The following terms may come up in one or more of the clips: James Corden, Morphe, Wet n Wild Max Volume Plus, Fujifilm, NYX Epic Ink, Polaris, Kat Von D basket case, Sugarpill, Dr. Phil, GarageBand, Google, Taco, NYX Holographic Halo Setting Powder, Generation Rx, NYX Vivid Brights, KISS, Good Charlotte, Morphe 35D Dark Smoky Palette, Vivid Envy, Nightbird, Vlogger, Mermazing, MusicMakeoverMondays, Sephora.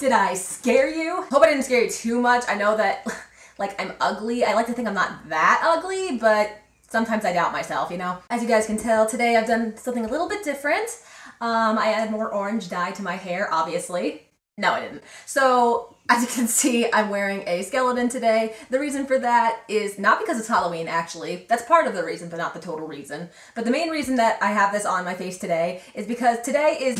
Did I scare you? Hope I didn't scare you too much. I know that, like, I'm ugly. I like to think I'm not that ugly, but sometimes I doubt myself, you know? As you guys can tell, today I've done something a little bit different. I added more orange dye to my hair, obviously. No, I didn't. So, as you can see, I'm wearing a skeleton today. The reason for that is not because it's Halloween, actually. That's part of the reason, but not the total reason. But the main reason that I have this on my face today is because today is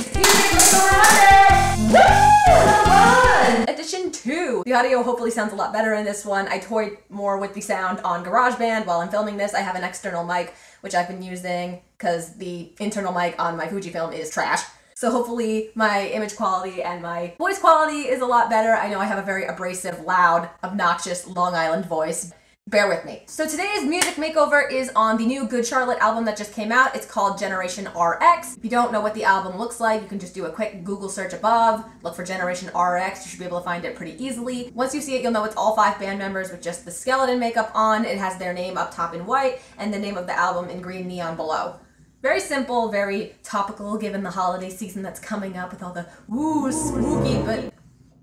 Edition 2! The audio hopefully sounds a lot better in this one. I toyed more with the sound on GarageBand while I'm filming this. I have an external mic, which I've been using because the internal mic on my Fujifilm is trash. So hopefully my image quality and my voice quality is a lot better. I know I have a very abrasive, loud, obnoxious Long Island voice. Bear with me. So today's music makeover is on the new Good Charlotte album that just came out. It's called Generation Rx. If you don't know what the album looks like, you can just do a quick Google search above, look for Generation Rx. You should be able to find it pretty easily. Once you see it, you'll know it's all 5 band members with just the skeleton makeup on. It has their name up top in white and the name of the album in green neon below. Very simple, very topical, given the holiday season that's coming up with all the ooh, spooky, but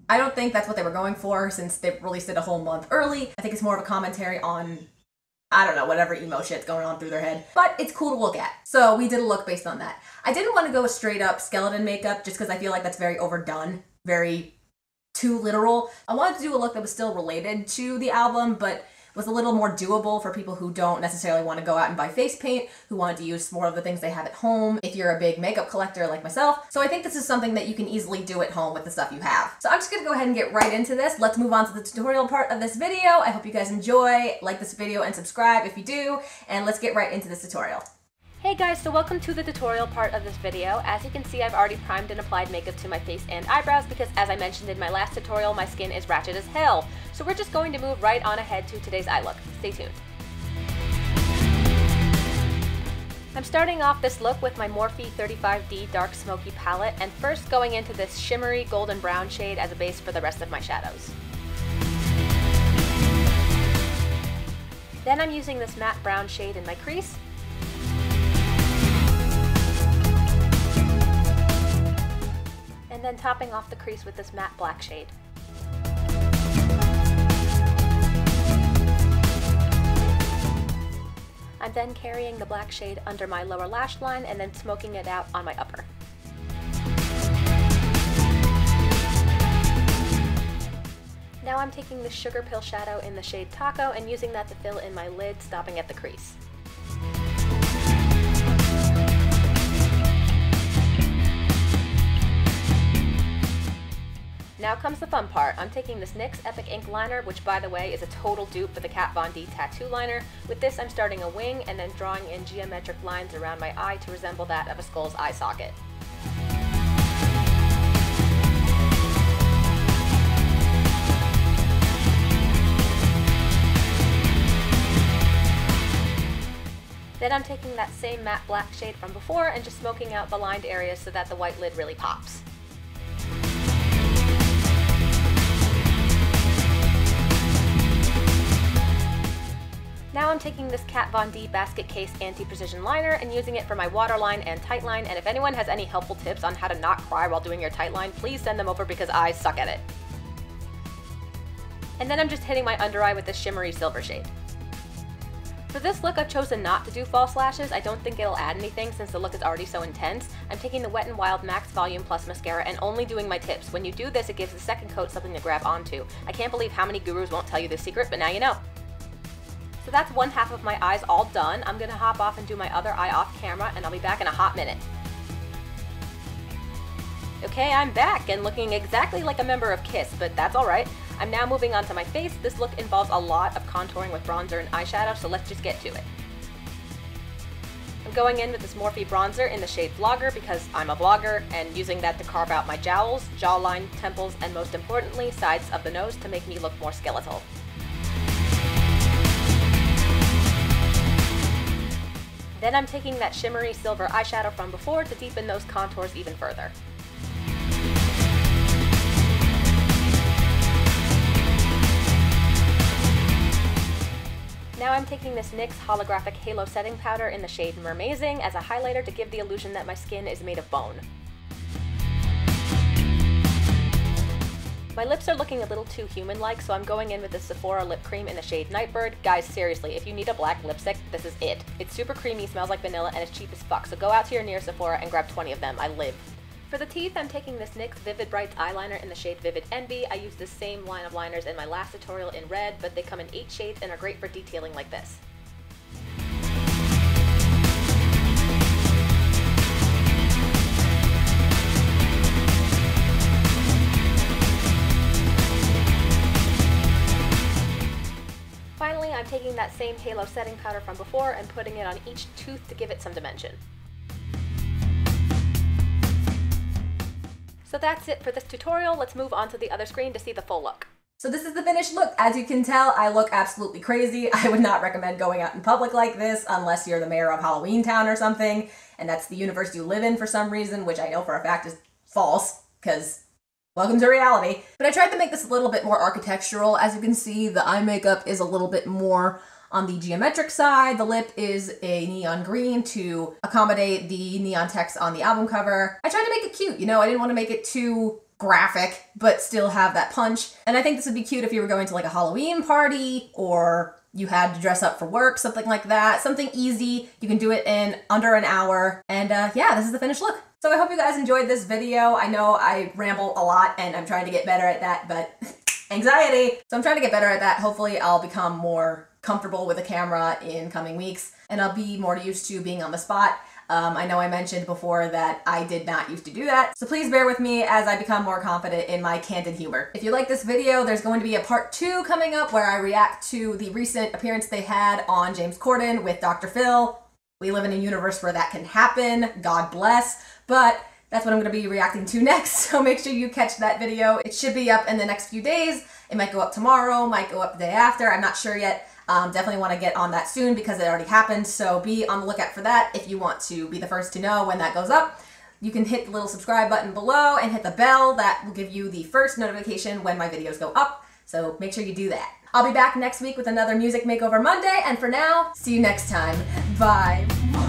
I don't think that's what they were going for since they released it a whole month early. I think it's more of a commentary on, I don't know, whatever emo shit's going on through their head. But it's cool to look at. So we did a look based on that. I didn't want to go straight up skeleton makeup just because I feel like that's very overdone, very too literal. I wanted to do a look that was still related to the album, but was a little more doable for people who don't necessarily want to go out and buy face paint, who wanted to use more of the things they have at home, if you're a big makeup collector like myself. So I think this is something that you can easily do at home with the stuff you have. So I'm just gonna go ahead and get right into this. Let's move on to the tutorial part of this video. I hope you guys enjoy. Like this video and subscribe if you do, and let's get right into this tutorial. Hey guys, so welcome to the tutorial part of this video. As you can see, I've already primed and applied makeup to my face and eyebrows because, as I mentioned in my last tutorial, my skin is ratchet as hell. So we're just going to move right on ahead to today's eye look. Stay tuned. I'm starting off this look with my Morphe 35D Dark Smoky Palette and first going into this shimmery golden brown shade as a base for the rest of my shadows. Then I'm using this matte brown shade in my crease. And then topping off the crease with this matte black shade. I'm then carrying the black shade under my lower lash line and then smoking it out on my upper. Now I'm taking the Sugarpill shadow in the shade Taco and using that to fill in my lid, stopping at the crease. Now comes the fun part. I'm taking this NYX Epic Ink liner, which by the way is a total dupe for the Kat Von D tattoo liner. With this I'm starting a wing and then drawing in geometric lines around my eye to resemble that of a skull's eye socket. Then I'm taking that same matte black shade from before and just smoking out the lined areas so that the white lid really pops. Now I'm taking this Kat Von D Basket Case Anti-Precision Liner and using it for my waterline and tightline, and if anyone has any helpful tips on how to not cry while doing your tightline, please send them over because I suck at it. And then I'm just hitting my under eye with this shimmery silver shade. For this look I've chosen not to do false lashes. I don't think it'll add anything since the look is already so intense. I'm taking the Wet n Wild Max Volume Plus Mascara and only doing my tips. When you do this it gives the second coat something to grab onto. I can't believe how many gurus won't tell you this secret, but now you know. So that's one half of my eyes all done. I'm gonna hop off and do my other eye off camera and I'll be back in a hot minute. Okay, I'm back and looking exactly like a member of KISS, but that's alright. I'm now moving on to my face. This look involves a lot of contouring with bronzer and eyeshadow, so let's just get to it. I'm going in with this Morphe bronzer in the shade Vlogger because I'm a vlogger, and using that to carve out my jowls, jawline, temples, and most importantly, sides of the nose to make me look more skeletal. Then I'm taking that shimmery silver eyeshadow from before to deepen those contours even further. Now I'm taking this NYX Holographic Halo Setting Powder in the shade Mermazing as a highlighter to give the illusion that my skin is made of bone. My lips are looking a little too human-like, so I'm going in with the Sephora lip cream in the shade Nightbird. Guys, seriously, if you need a black lipstick, this is it. It's super creamy, smells like vanilla, and it's cheap as fuck, so go out to your nearest Sephora and grab 20 of them. I live. For the teeth, I'm taking this NYX Vivid Brights eyeliner in the shade Vivid Envy. I used this same line of liners in my last tutorial in red, but they come in 8 shades and are great for detailing like this. Finally, I'm taking that same Halo setting powder from before and putting it on each tooth to give it some dimension. So that's it for this tutorial. Let's move on to the other screen to see the full look. So this is the finished look. As you can tell, I look absolutely crazy. I would not recommend going out in public like this unless you're the mayor of Halloween Town or something, and that's the universe you live in for some reason, which I know for a fact is false, because welcome to reality. But I tried to make this a little bit more architectural. As you can see, the eye makeup is a little bit more on the geometric side. The lip is a neon green to accommodate the neon text on the album cover. I tried to make it cute, you know, I didn't want to make it too graphic, but still have that punch. And I think this would be cute if you were going to like a Halloween party, or you had to dress up for work, something like that. Something easy, you can do it in under an hour. And yeah, this is the finished look. So I hope you guys enjoyed this video. I know I ramble a lot and I'm trying to get better at that, but anxiety. So I'm trying to get better at that. Hopefully I'll become more comfortable with a camera in coming weeks, and I'll be more used to being on the spot. I know I mentioned before that I did not used to do that, so please bear with me as I become more confident in my candid humor. If you like this video, there's going to be a part 2 coming up where I react to the recent appearance they had on James Corden with Dr. Phil. We live in a universe where that can happen, God bless, but that's what I'm going to be reacting to next, so make sure you catch that video. It should be up in the next few days. It might go up tomorrow, might go up the day after, I'm not sure yet. Definitely want to get on that soon because it already happened, so be on the lookout for that if you want to be the first to know when that goes up. You can hit the little subscribe button below and hit the bell. That will give you the first notification when my videos go up, so make sure you do that. I'll be back next week with another Music Makeover Monday, and for now, see you next time. Bye!